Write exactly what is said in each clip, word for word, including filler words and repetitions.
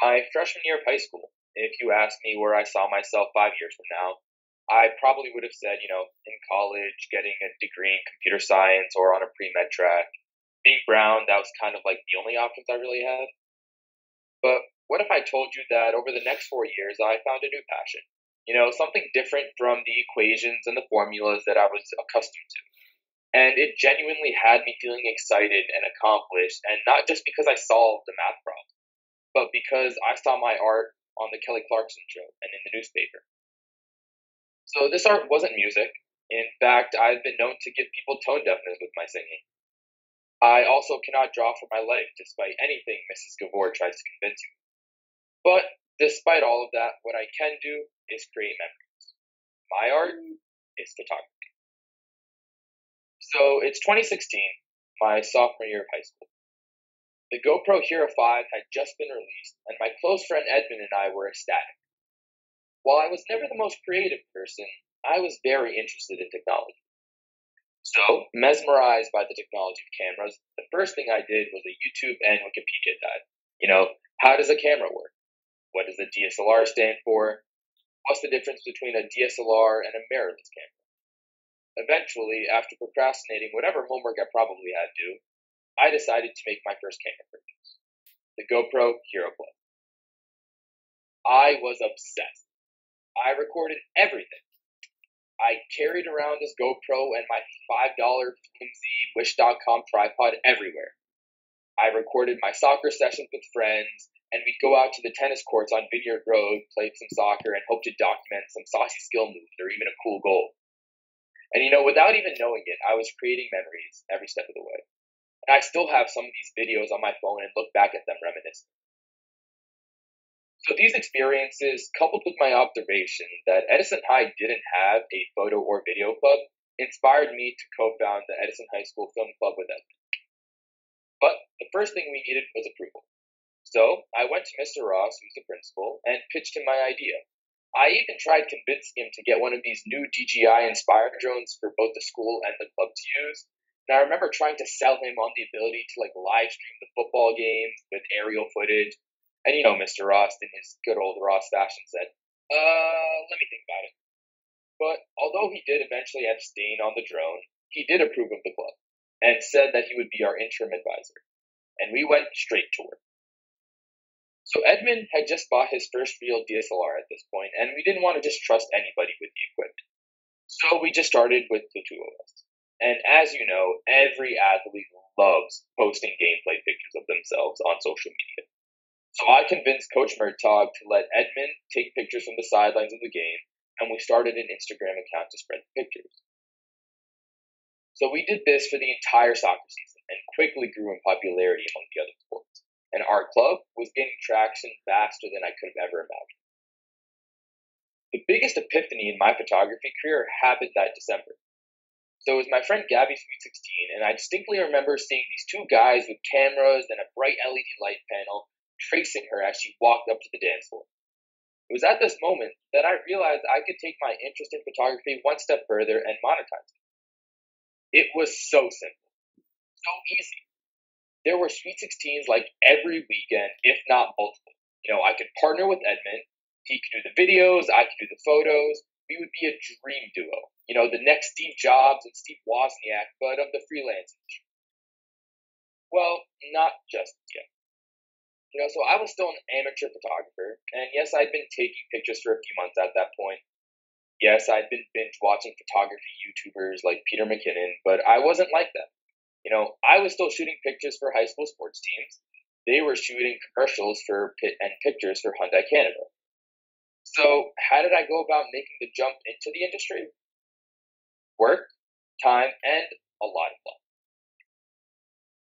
My freshman year of high school, if you asked me where I saw myself five years from now, I probably would have said, you know, in college, getting a degree in computer science or on a pre-med track. Being brown, that was kind of like the only options I really had. But what if I told you that over the next four years, I found a new passion? You know, something different from the equations and the formulas that I was accustomed to. And it genuinely had me feeling excited and accomplished, and not just because I solved the math problem, but because I saw my art on the Kelly Clarkson show and in the newspaper. So this art wasn't music. In fact, I've been known to give people tone deafness with my singing. I also cannot draw from my leg, despite anything Missus Gavore tries to convince me. But despite all of that, what I can do is create memories. My art is photography. So it's twenty sixteen, my sophomore year of high school. The GoPro Hero five had just been released, and my close friend Edmund and I were ecstatic. While I was never the most creative person, I was very interested in technology. So, mesmerized by the technology of cameras, the first thing I did was a YouTube and Wikipedia dive. You know, how does a camera work? What does a D S L R stand for? What's the difference between a D S L R and a mirrorless camera? Eventually, after procrastinating whatever homework I probably had to, I decided to make my first camera purchase, the GoPro Hero five. I was obsessed. I recorded everything. I carried around this GoPro and my five dollar flimsy Wish dot com tripod everywhere. I recorded my soccer sessions with friends, and we'd go out to the tennis courts on Vineyard Road, play some soccer, and hope to document some saucy skill moves or even a cool goal. And you know, without even knowing it, I was creating memories every step of the way. And I still have some of these videos on my phone and look back at them reminiscently. So these experiences, coupled with my observation that Edison High didn't have a photo or video club, inspired me to co-found the Edison High School Film Club with Edmund. But the first thing we needed was approval. So I went to Mister Ross, who's the principal, and pitched him my idea. I even tried convincing him to get one of these new D J I-inspired drones for both the school and the club to use. And I remember trying to sell him on the ability to like live stream the football games with aerial footage. And, you know, Mister Ross, in his good old Ross fashion, said, uh, let me think about it. But although he did eventually abstain on the drone, he did approve of the club and said that he would be our interim advisor. And we went straight to work. So Edmund had just bought his first real D S L R at this point, and we didn't want to just trust anybody with the equipment. So we just started with the two of us. And as you know, every athlete loves posting gameplay pictures of themselves on social media. So I convinced Coach Murtaugh to let Edmund take pictures from the sidelines of the game, and we started an Instagram account to spread the pictures. So we did this for the entire soccer season and quickly grew in popularity among the other sports. And our club was gaining traction faster than I could have ever imagined. The biggest epiphany in my photography career happened that December. So it was my friend Gabby's Sweet sixteen, and I distinctly remember seeing these two guys with cameras and a bright L E D light panel tracing her as she walked up to the dance floor. It was at this moment that I realized I could take my interest in photography one step further and monetize it. It was so simple, so easy. There were Sweet sixteens like every weekend, if not multiple. You know, I could partner with Edmund. He could do the videos, I could do the photos. We would be a dream duo. You know, the next Steve Jobs and Steve Wozniak, but of the freelance industry. Well, not just yet. You know, so I was still an amateur photographer, and yes, I'd been taking pictures for a few months at that point. Yes, I'd been binge-watching photography YouTubers like Peter McKinnon, but I wasn't like that. You know, I was still shooting pictures for high school sports teams. They were shooting commercials for pit and pictures for Hyundai Canada. So how did I go about making the jump into the industry? Work, time, and a lot of luck.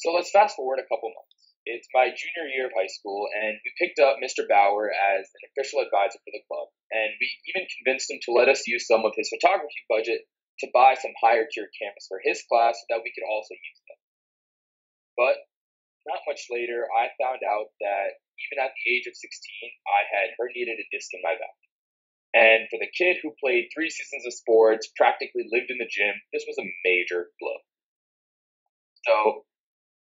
So let's fast forward a couple months. It's my junior year of high school, and we picked up Mister Bauer as an official advisor for the club, and we even convinced him to let us use some of his photography budget to buy some higher-tier cameras for his class so that we could also use them. But not much later, I found out that even at the age of sixteen, I had herniated a disc in my back. And for the kid who played three seasons of sports, practically lived in the gym, this was a major blow. So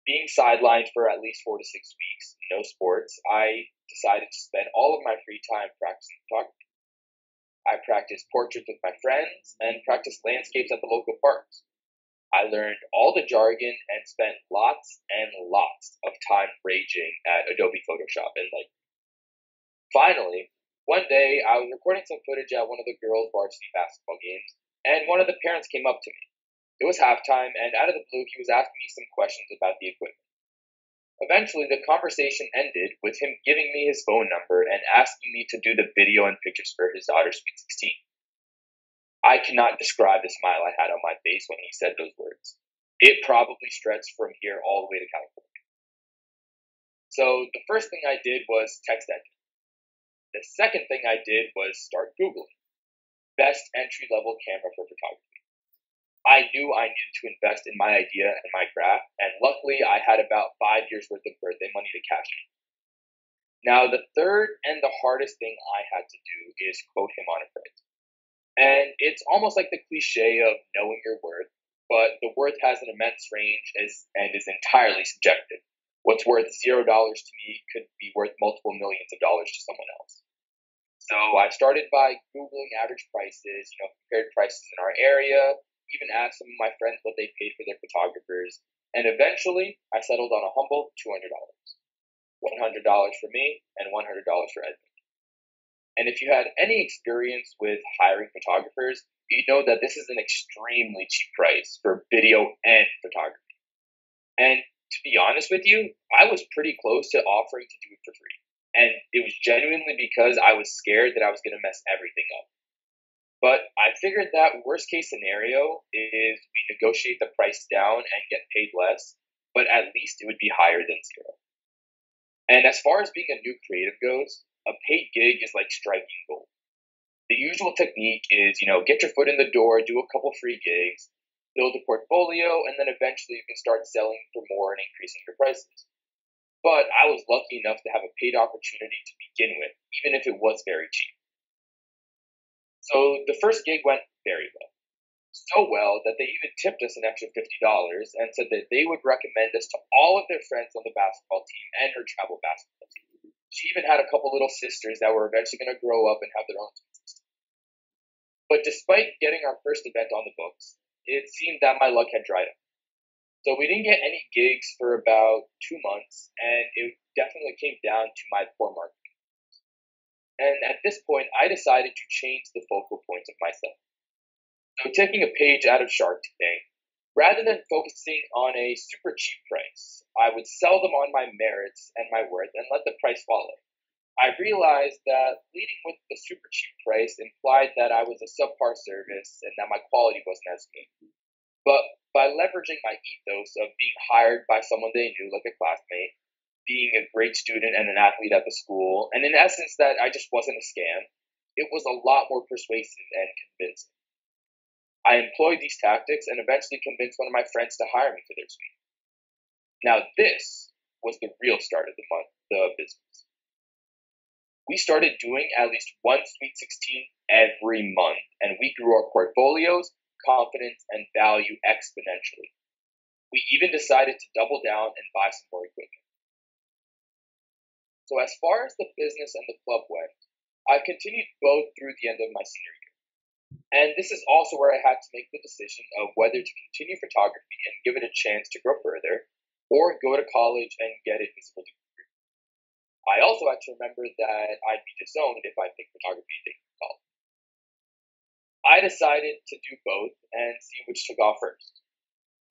being sidelined for at least four to six weeks, no sports, I decided to spend all of my free time practicing photography. I practiced portraits with my friends and practiced landscapes at the local parks. I learned all the jargon and spent lots and lots of time raging at Adobe Photoshop. And like, finally, one day, I was recording some footage at one of the girls' varsity basketball games, and one of the parents came up to me. It was halftime, and out of the blue, he was asking me some questions about the equipment. Eventually, the conversation ended with him giving me his phone number and asking me to do the video and pictures for his daughter's Sweet sixteen. I cannot describe the smile I had on my face when he said those words. It probably stretched from here all the way to California. So the first thing I did was text that. The second thing I did was start Googling best entry-level camera for photography. I knew I needed to invest in my idea and my craft, and luckily I had about five years worth of birthday money to cash in. Now, the third and the hardest thing I had to do is quote him on a print. And it's almost like the cliche of knowing your worth, but the worth has an immense range and is entirely subjective. What's worth zero dollars to me could be worth multiple millions of dollars to someone else. So I started by Googling average prices, you know, compared prices in our area, even asked some of my friends what they paid for their photographers, and eventually I settled on a humble two hundred dollars. one hundred dollars for me and one hundred dollars for Edmund. And if you had any experience with hiring photographers, you'd know that this is an extremely cheap price for video and photography. And to be honest with you, I was pretty close to offering to do it for free. And it was genuinely because I was scared that I was going to mess everything up. But I figured that worst case scenario is we negotiate the price down and get paid less, but at least it would be higher than zero. And as far as being a new creative goes, a paid gig is like striking gold. The usual technique is, you know, get your foot in the door, do a couple free gigs, build a portfolio, and then eventually you can start selling for more and increasing your prices. But I was lucky enough to have a paid opportunity to begin with, even if it was very cheap. So the first gig went very well. So well that they even tipped us an extra fifty dollars and said that they would recommend us to all of their friends on the basketball team and her travel basketball team. She even had a couple little sisters that were eventually going to grow up and have their own teams. But despite getting our first event on the books, it seemed that my luck had dried up. So we didn't get any gigs for about two months, and it definitely came down to my poor marketing. And at this point, I decided to change the focal points of myself. So taking a page out of Shark Tank, rather than focusing on a super cheap price, I would sell them on my merits and my worth and let the price follow. I realized that leading with the super cheap price implied that I was a subpar service and that my quality wasn't as good. But by leveraging my ethos of being hired by someone they knew, like a classmate, being a great student and an athlete at the school, and in essence that I just wasn't a scam, it was a lot more persuasive and convincing. I employed these tactics and eventually convinced one of my friends to hire me for their suite. Now this was the real start of the month, the business. We started doing at least one Sweet sixteen every month, and we grew our portfolios, confidence, and value exponentially. We even decided to double down and buy some more equipment. So as far as the business and the club went, I continued both through the end of my senior year. And this is also where I had to make the decision of whether to continue photography and give it a chance to grow further, or go to college and get a visible degree. I also had to remember that I'd be disowned if I picked photography and didn't college. I decided to do both and see which took off first.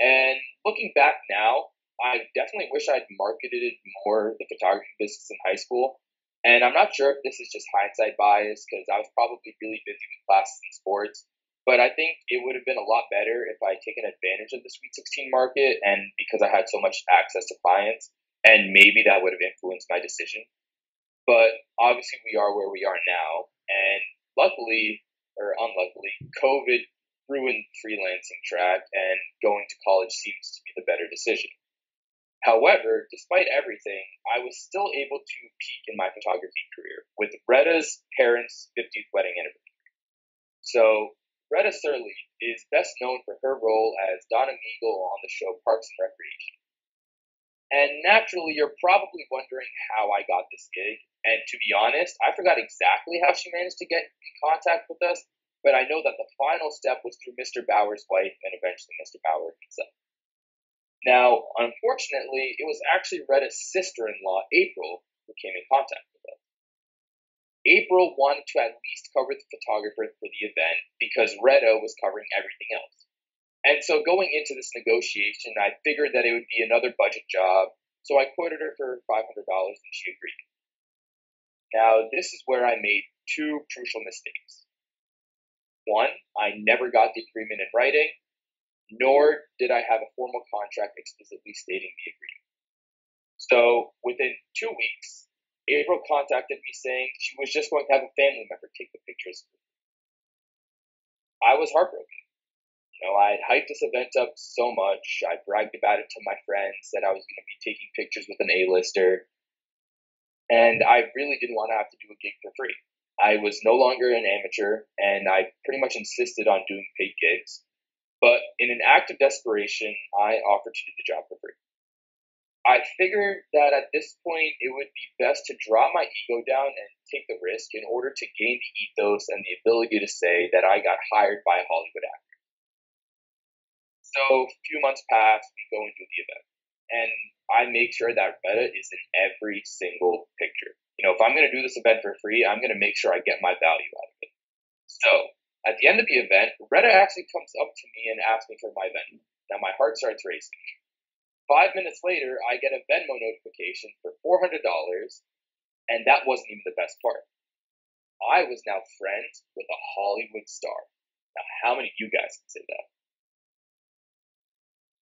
And looking back now, I definitely wish I'd marketed more the photography business in high school. And I'm not sure if this is just hindsight bias because I was probably really busy with classes and sports. But I think it would have been a lot better if I'd taken advantage of the Sweet sixteen market and because I had so much access to clients. And maybe that would have influenced my decision. But obviously we are where we are now. And luckily, or unluckily, COVID ruined the freelancing track and going to college seems to be the better decision. However, despite everything, I was still able to peak in my photography career with Retta's parents' fiftieth wedding anniversary. So Retta Sirley is best known for her role as Donna Meagle on the show Parks and Recreation. And naturally, you're probably wondering how I got this gig. And to be honest, I forgot exactly how she managed to get in contact with us, but I know that the final step was through Mister Bauer's wife and eventually Mister Bauer himself. Now, unfortunately, it was actually Retta's sister-in-law, April, who came in contact with us. April wanted to at least cover the photographer for the event because Retta was covering everything else. And so going into this negotiation, I figured that it would be another budget job, so I quoted her for five hundred dollars and she agreed. Now, this is where I made two crucial mistakes. One, I never got the agreement in writing, nor did I have a formal contract explicitly stating the agreement. So within two weeks, April contacted me saying she was just going to have a family member take the pictures. I was heartbroken. You know, I had hyped this event up so much. I bragged about it to my friends that I was going to be taking pictures with an A-lister. And I really didn't want to have to do a gig for free. I was no longer an amateur, and I pretty much insisted on doing paid gigs. But in an act of desperation, I offered to do the job for free. I figured that at this point, it would be best to drop my ego down and take the risk in order to gain the ethos and the ability to say that I got hired by a Hollywood actor. So a few months pass, we go into the event, and I make sure that Retta is in every single picture. You know, if I'm going to do this event for free, I'm going to make sure I get my value out of it. So at the end of the event, Retta actually comes up to me and asks me for my Venmo. Now my heart starts racing. Five minutes later, I get a Venmo notification for four hundred dollars, and that wasn't even the best part. I was now friends with a Hollywood star. Now, how many of you guys can say that?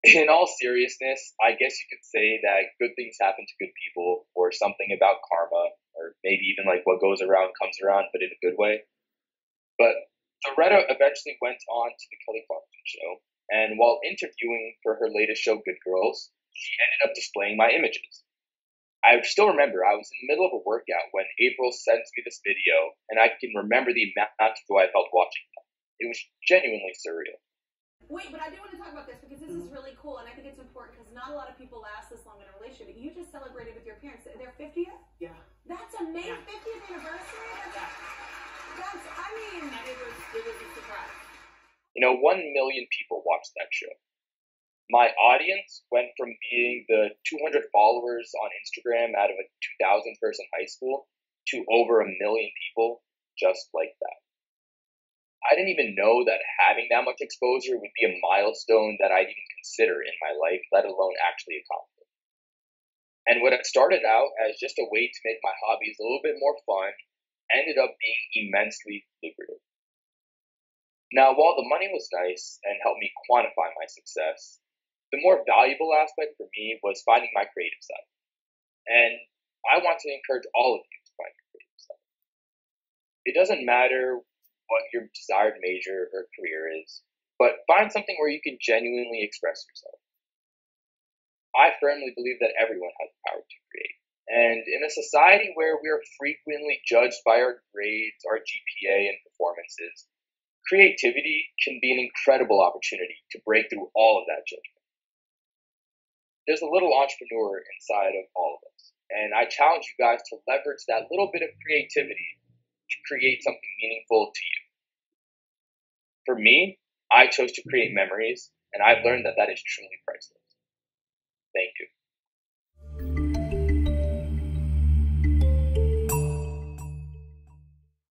In all seriousness, I guess you could say that good things happen to good people, or something about karma, or maybe even like what goes around comes around, but in a good way. But Retta eventually went on to the Kelly Clarkson show, and while interviewing for her latest show, Good Girls, she ended up displaying my images. I still remember I was in the middle of a workout when April sends me this video, and I can remember the amount of joy I felt watching that. It was genuinely surreal. Wait, but I do want to talk about this because this is really cool, and I think it's important because not a lot of people last this long in a relationship. But you just celebrated with your parents. Their fiftieth? Yeah. That's amazing. Yeah. fiftieth anniversary? Yeah. That's, I mean, I think it was, it was a surprise. You know, one million people watched that show. My audience went from being the two hundred followers on Instagram out of a two thousand person high school to over a million people just like that. I didn't even know that having that much exposure would be a milestone that I'd even consider in my life, let alone actually accomplish. And what started out as just a way to make my hobbies a little bit more fun ended up being immensely lucrative. Now, while the money was nice and helped me quantify my success, the more valuable aspect for me was finding my creative side. And I want to encourage all of you to find your creative side. It doesn't matter what your desired major or career is, but find something where you can genuinely express yourself. I firmly believe that everyone has the power to create. And in a society where we are frequently judged by our grades, our G P A, and performances, creativity can be an incredible opportunity to break through all of that judgment. There's a little entrepreneur inside of all of us, and I challenge you guys to leverage that little bit of creativity to create something meaningful to you. For me, I chose to create memories, and I've learned that that is truly priceless. Thank you.